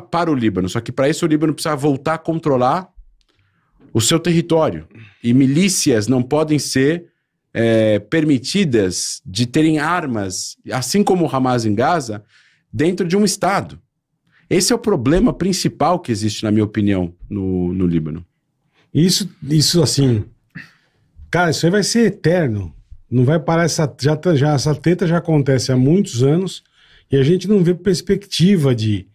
para o Líbano. Só que para isso o Líbano precisa voltar a controlar o seu território. E milícias não podem ser permitidas de terem armas, assim como o Hamas em Gaza, dentro de um Estado. Esse é o problema principal que existe, na minha opinião, no Líbano. Isso assim... Cara, isso aí vai ser eterno. Não vai parar, essa treta já acontece há muitos anos e a gente não vê perspectiva de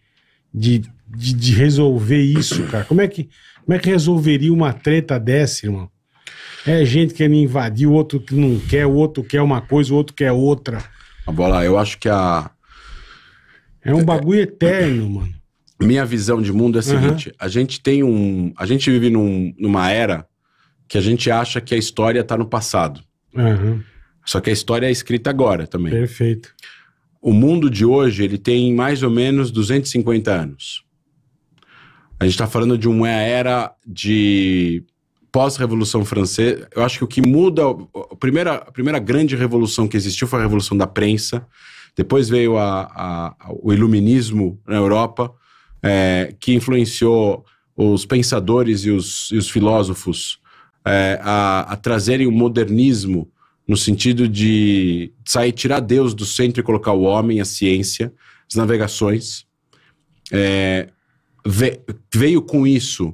resolver isso, cara. Como é que resolveria uma treta dessa, irmão? É gente querendo invadir, o outro que não quer, o outro quer uma coisa, o outro quer outra. A bola, eu acho que é um bagulho eterno, mano. Minha visão de mundo é a seguinte, a gente vive numa era que a gente acha que a história tá no passado. Uhum. Só que a história é escrita agora também. Perfeito. O mundo de hoje, ele tem mais ou menos 250 anos. A gente tá falando de uma era de pós-revolução francesa. Eu acho que o que muda... A primeira grande revolução que existiu foi a revolução da prensa. Depois veio o iluminismo na Europa, que influenciou os pensadores e os filósofos a trazerem o modernismo no sentido de sair, tirar Deus do centro e colocar o homem, a ciência, as navegações. Veio com isso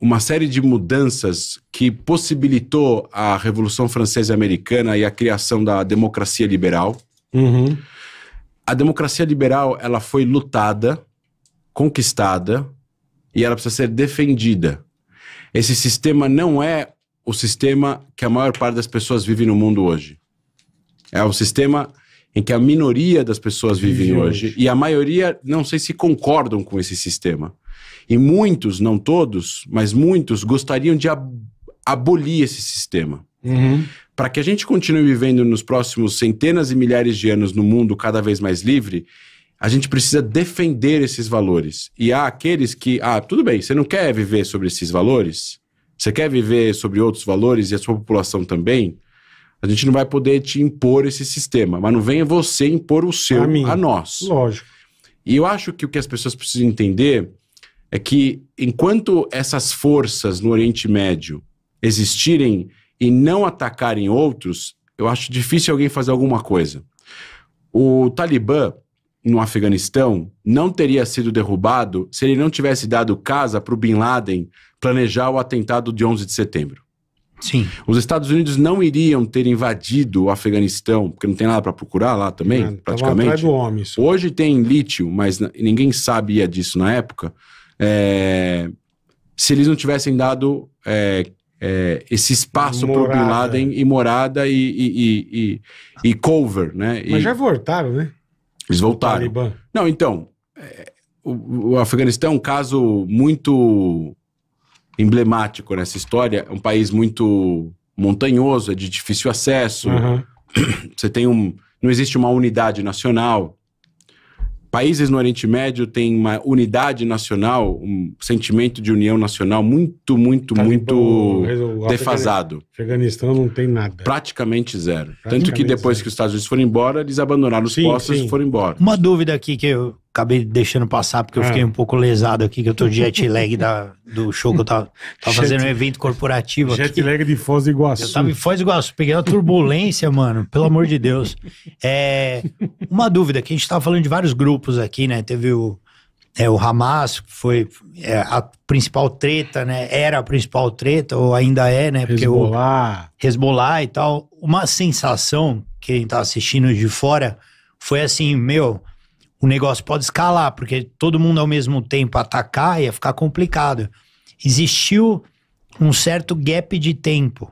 uma série de mudanças que possibilitou a Revolução Francesa e Americana e a criação da democracia liberal. Uhum. A democracia liberal, ela foi lutada, conquistada, e ela precisa ser defendida. Esse sistema não é o sistema que a maior parte das pessoas vive no mundo hoje. É um sistema em que a minoria das pessoas vive hoje. E a maioria, não sei se concordam com esse sistema. E muitos, não todos, mas muitos gostariam de abolir esse sistema. Uhum. Para que a gente continue vivendo nos próximos centenas e milhares de anos no mundo cada vez mais livre, a gente precisa defender esses valores. E há aqueles que... Ah, tudo bem, você não quer viver sobre esses valores? Você quer viver sobre outros valores e a sua população também? A gente não vai poder te impor esse sistema. Mas não venha você impor o seu a nós. Lógico. E eu acho que o que as pessoas precisam entender é que enquanto essas forças no Oriente Médio existirem e não atacarem outros, eu acho difícil alguém fazer alguma coisa. O Talibã no Afeganistão não teria sido derrubado se ele não tivesse dado casa para o Bin Laden planejar o atentado de 11 de setembro. Sim. Os Estados Unidos não iriam ter invadido o Afeganistão, porque não tem nada para procurar lá também, praticamente. Atrás do homem, isso. Hoje tem lítio, mas ninguém sabia disso na época. Se eles não tivessem dado esse espaço para o Bin Laden e morada e cover, né? Mas já voltaram, né? Eles voltaram. Não, então, o Afeganistão é um caso muito emblemático nessa história. É um país muito montanhoso, é de difícil acesso. Uhum. Você tem não existe uma unidade nacional. Países no Oriente Médio têm uma unidade nacional, um sentimento de união nacional muito, muito, muito defasado. O Afeganistão não tem nada. Praticamente zero. Tanto que depois que os Estados Unidos foram embora, eles abandonaram os postos e foram embora. Uma dúvida aqui que eu acabei deixando passar, porque eu fiquei um pouco lesado aqui, que eu tô de jet lag do show que eu tava fazendo um evento corporativo aqui. Jet lag de Foz do Iguaçu. Eu tava em Foz do Iguaçu, peguei uma turbulência, mano, pelo amor de Deus. Uma dúvida, que a gente tava falando de vários grupos aqui, né? Teve o Hamas, que foi a principal treta, né? Era a principal treta, ou ainda é, né? Porque Hezbollah e tal. Uma sensação, quem tá assistindo de fora, foi assim, meu... O negócio pode escalar, porque todo mundo ao mesmo tempo atacar ia ficar complicado. Existiu um certo gap de tempo.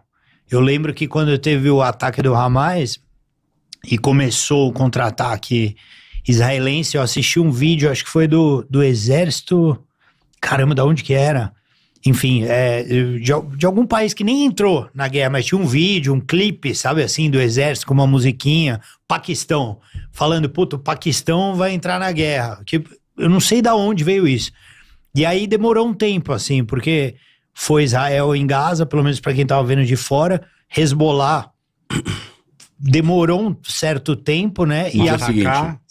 Eu lembro que quando teve o ataque do Hamas e começou o contra-ataque israelense, eu assisti um vídeo, acho que foi do exército... Caramba, da onde que era? Enfim, de algum país que nem entrou na guerra, mas tinha um vídeo, um clipe, sabe assim, do exército com uma musiquinha, Paquistão, falando, puto, o Paquistão vai entrar na guerra. Que eu não sei da onde veio isso. E aí demorou um tempo, assim, porque foi Israel em Gaza, pelo menos para quem tava vendo de fora, Hezbollah demorou um certo tempo, né? Mas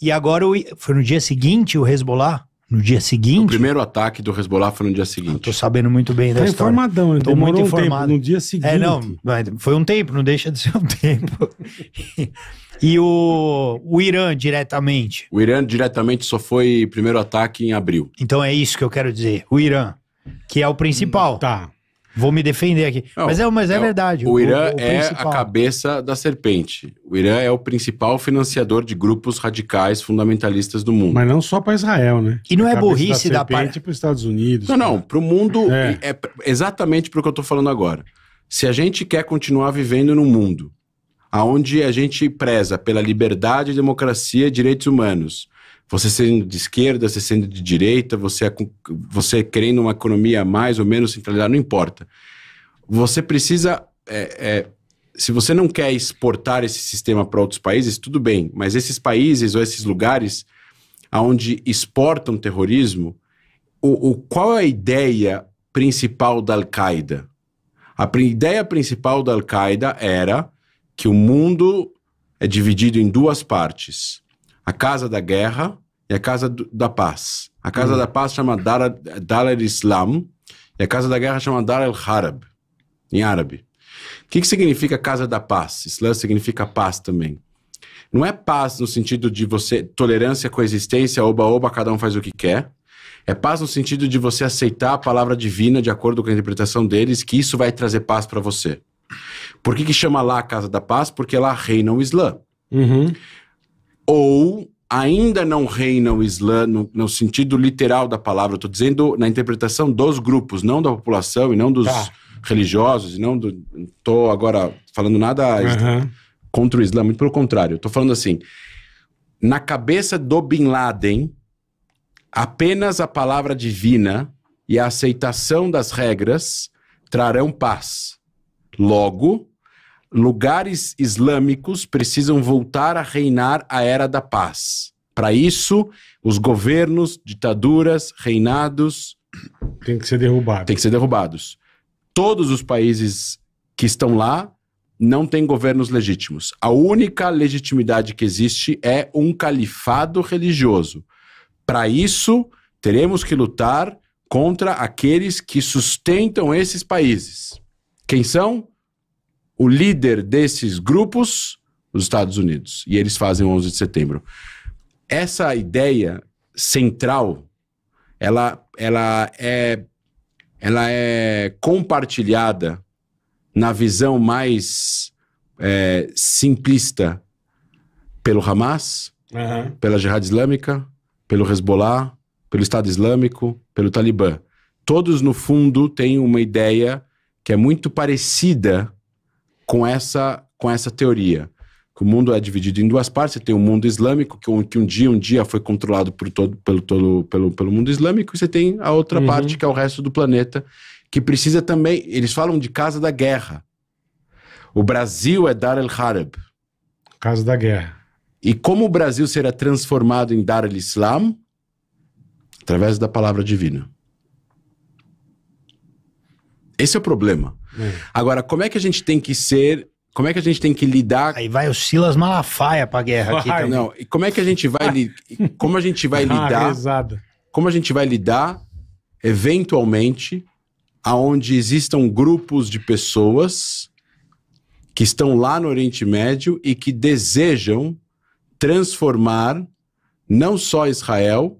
e agora foi no dia seguinte o Hezbollah? No dia seguinte... O primeiro ataque do Hezbollah foi no dia seguinte. Estou sabendo muito bem da história. Informadão, estou muito informado. Tempo, no dia seguinte. É, não, foi um tempo, não deixa de ser um tempo. E o Irã diretamente? O Irã diretamente só foi primeiro ataque em abril. Então é isso que eu quero dizer. O Irã, que é o principal. Tá. Vou me defender aqui. Não, mas é verdade. O Irã é a cabeça da serpente. O Irã é o principal financiador de grupos radicais fundamentalistas do mundo. Mas não só para Israel, né? E não é burrice da parte... para os Estados Unidos. Não, não. Para o mundo, é exatamente para o que eu estou falando agora. Se a gente quer continuar vivendo num mundo onde a gente preza pela liberdade, democracia e direitos humanos, você sendo de esquerda, você sendo de direita, você querendo uma economia mais ou menos centralizada, não importa. Você precisa... se você não quer exportar esse sistema para outros países, tudo bem. Mas esses países ou esses lugares onde exportam terrorismo, qual é a ideia principal da Al-Qaeda? A ideia principal da Al-Qaeda era que o mundo é dividido em duas partes. A Casa da Guerra e a Casa da Paz. A Casa da Paz chama Dar al-Islam e a Casa da Guerra chama Dar al-Harab, em árabe. O que significa Casa da Paz? Islã significa paz também. Não é paz no sentido de você... Tolerância, coexistência, oba-oba, cada um faz o que quer. É paz no sentido de você aceitar a palavra divina de acordo com a interpretação deles, que isso vai trazer paz para você. Por que chama lá a Casa da Paz? Porque lá reina o Islã. Uhum. Ou ainda não reina o Islã no sentido literal da palavra. Eu estou dizendo na interpretação dos grupos, não da população e não dos religiosos. E não estou agora falando nada contra o Islã, muito pelo contrário. Estou falando assim, na cabeça do Bin Laden, apenas a palavra divina e a aceitação das regras trarão paz. Logo... lugares islâmicos precisam voltar a reinar a era da paz. Para isso, os governos, ditaduras, reinados... têm que ser derrubados. Tem que ser derrubados. Todos os países que estão lá não têm governos legítimos. A única legitimidade que existe é um califado religioso. Para isso, teremos que lutar contra aqueles que sustentam esses países. Quem são? O líder desses grupos, os Estados Unidos. E eles fazem o 11 de setembro. Essa ideia central, ela é compartilhada na visão mais simplista pelo Hamas, pela Jihad Islâmica, pelo Hezbollah, pelo Estado Islâmico, pelo Talibã. Todos, no fundo, têm uma ideia que é muito parecida... Com essa teoria, que o mundo é dividido em duas partes. Você tem o mundo islâmico, que um dia foi controlado pelo mundo islâmico, e você tem a outra parte, que é o resto do planeta, que precisa também... Eles falam de Casa da Guerra. O Brasil é Dar al-Harab. Casa da Guerra. E como o Brasil será transformado em Dar al-Islam? Através da palavra divina. Esse é o problema. Agora, como é que a gente tem que ser... Como é que a gente tem que lidar... Aí vai o Silas Malafaia pra guerra aqui também. Não, e como é que a gente vai... Como a gente vai lidar... Como a gente vai lidar, eventualmente, aonde existam grupos de pessoas que estão lá no Oriente Médio e que desejam transformar não só Israel,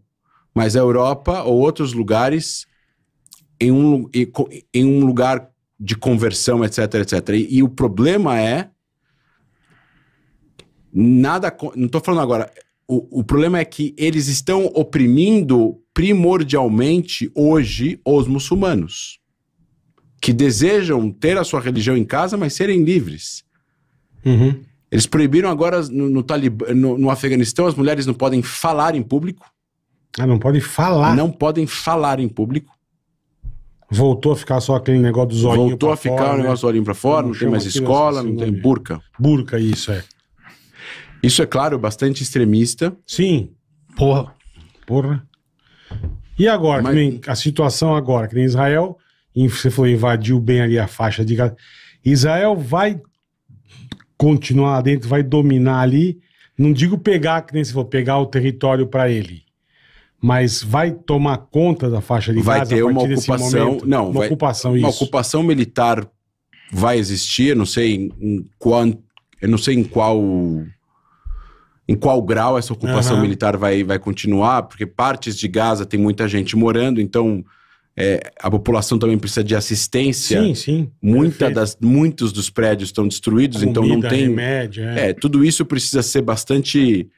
mas a Europa ou outros lugares em um lugar... de conversão, etc, etc. E o problema é... nada... Não estou falando agora... O problema é que eles estão oprimindo primordialmente hoje os muçulmanos. Que desejam ter a sua religião em casa, mas serem livres. Eles proibiram agora no Afeganistão, as mulheres não podem falar em público. Ah, não podem falar? Não podem falar em público. Voltou a ficar só aquele negócio dos olhinhos pra fora. Voltou a ficar o negócio do olhinho pra fora, não tem mais escola, não tem burca. Burca, isso é. Isso é claro, bastante extremista. Sim. Porra. E agora, a situação agora, que nem Israel, você falou, invadiu bem ali a faixa de Gaza. Israel vai continuar lá dentro, vai dominar ali, não digo pegar, que nem se for pegar o território pra ele. Mas vai tomar conta da faixa de Gaza a partir desse momento? Vai ter uma ocupação, não, uma ocupação, isso. Uma ocupação militar vai existir, não sei em qual grau essa ocupação militar vai continuar, porque partes de Gaza tem muita gente morando, então a população também precisa de assistência. Sim, sim. Muitos dos prédios estão destruídos, comida, então não tem... remédio, tudo isso precisa ser bastante...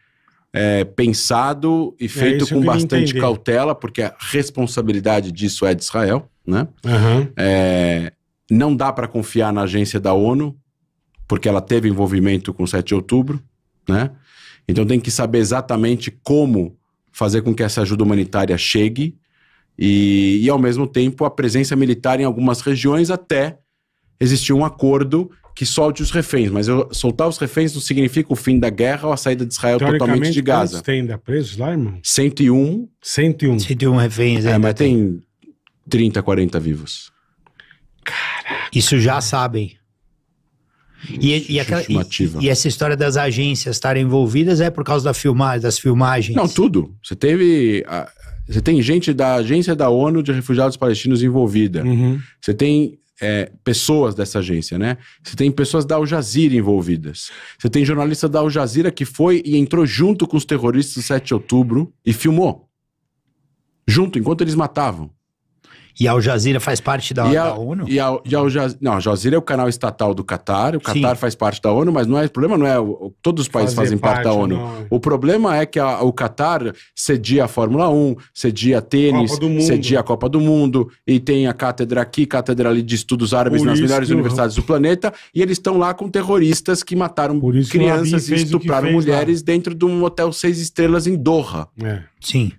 pensado e feito com bastante cautela, porque a responsabilidade disso é de Israel, né? Uhum. Não dá para confiar na agência da ONU, porque ela teve envolvimento com 7 de outubro, né? Então tem que saber exatamente como fazer com que essa ajuda humanitária chegue e ao mesmo tempo, a presença militar em algumas regiões até existir um acordo que solte os reféns, mas soltar os reféns não significa o fim da guerra ou a saída de Israel totalmente de Gaza. Quantos tem presos lá, irmão? 101. 101. 101 reféns ainda mas tem 30, 40 vivos. Caraca. Isso já sabem. E essa história das agências estarem envolvidas é por causa da das filmagens? Não, tudo. Você tem gente da agência da ONU de refugiados palestinos envolvida. Uhum. Você tem... pessoas dessa agência, né? Você tem pessoas da Al Jazeera envolvidas. Você tem jornalista da Al Jazeera que foi e entrou junto com os terroristas do 7 de outubro e filmou. Junto, enquanto eles matavam. E a Al Jazeera faz parte da ONU? Não, a Al Jazeera é o canal estatal do Qatar. O Qatar faz parte da ONU, mas o problema não é... Todos os países fazem parte da ONU. Não. O problema é que o Qatar cedia a Fórmula 1, cedia tênis, cedia a Copa do Mundo, e tem a cátedra aqui, cátedra ali de estudos árabes nas melhores universidades do planeta, e eles estão lá com terroristas que mataram crianças e estupraram mulheres dentro de um hotel 6 estrelas em Doha. É. Sim.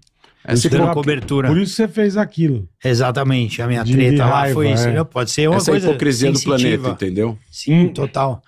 Essa cobertura. Por isso você fez aquilo. Exatamente, a minha treta lá foi isso. Pode ser uma coisa. Essa hipocrisia do planeta, entendeu? Sim, total.